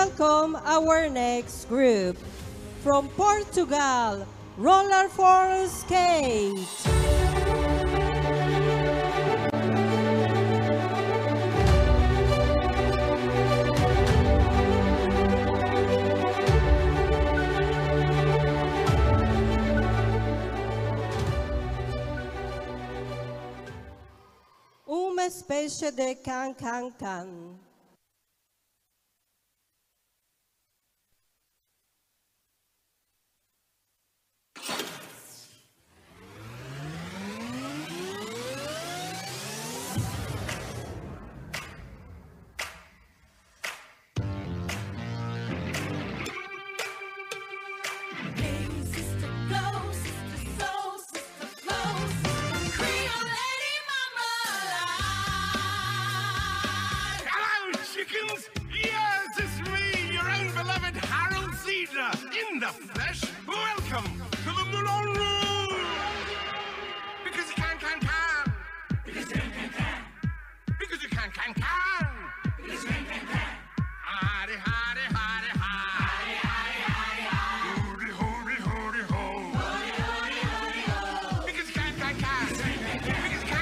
welcome our next group. From Portugal, Rolar4Sk8. Uma espécie de can-can-can. Yes, it's me, your own beloved Harold Zedner, in the flesh. Welcome to the Moulin Rouge! Because you can! Because you can! Because you can! Because you can! Hardy, hardy, hardy, hardy, hardy, hardy, hardy, hardy, hardy, hardy, hardy, because you can! Because you can! Because you can!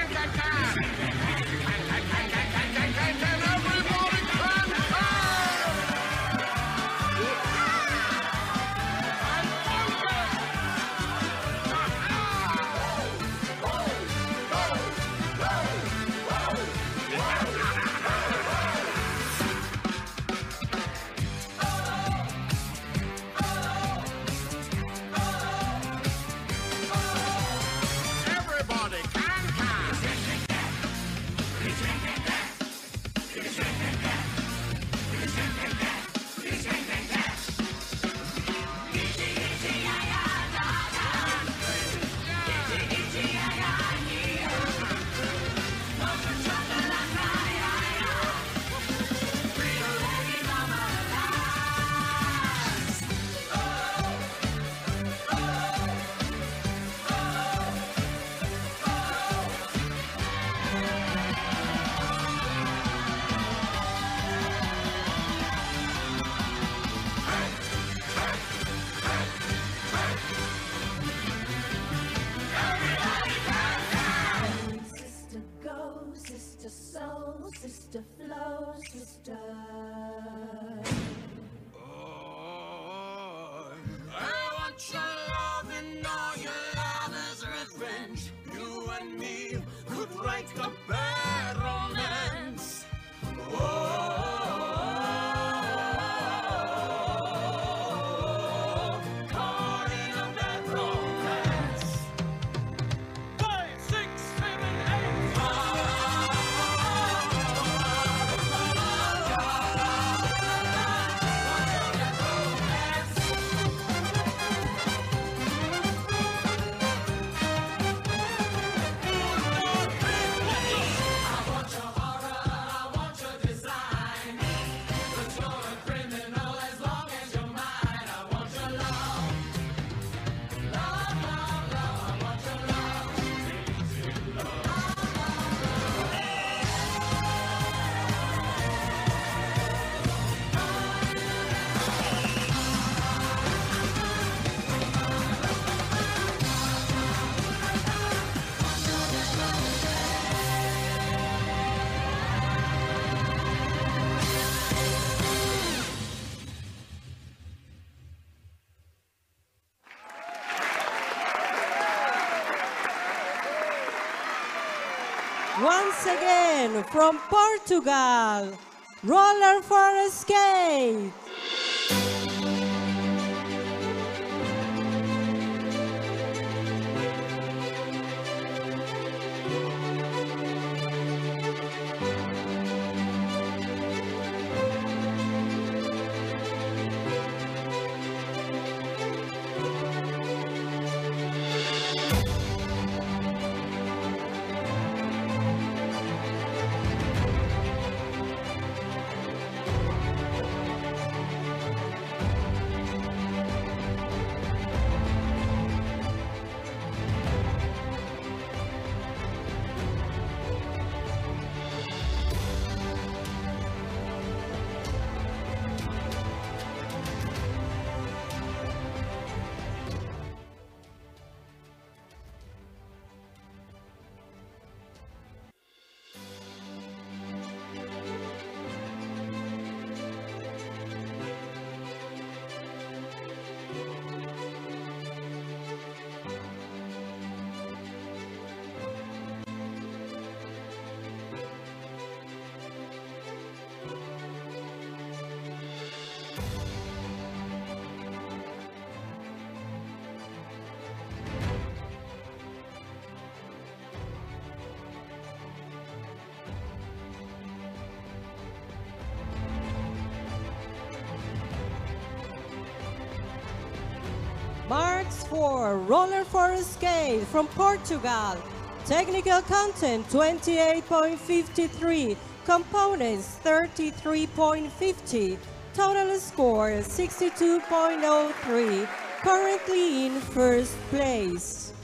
Sister flow, sister. Oh, I want your love and all your lover's revenge. You and me could write a bad romance. Once again, from Portugal, Rolar4Sk8. Marks 4, Rolar4Sk8 from Portugal. Technical content 28.53, components 33.50, total score 62.03, currently in first place.